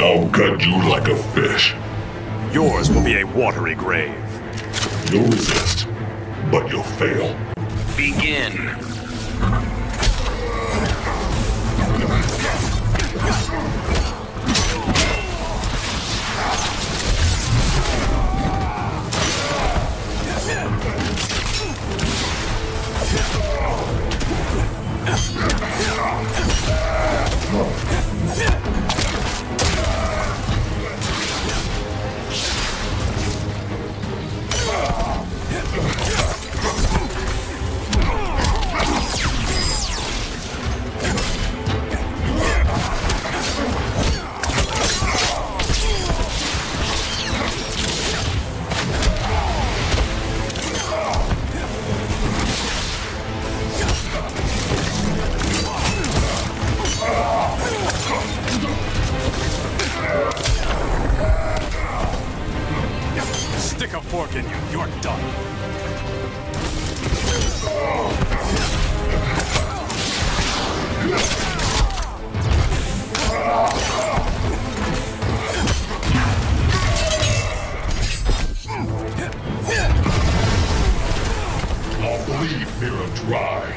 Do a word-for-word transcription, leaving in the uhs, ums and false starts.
I'll gut you like a fish. Yours will be a watery grave. You'll resist, but you'll fail. Begin. Leave mirror dry.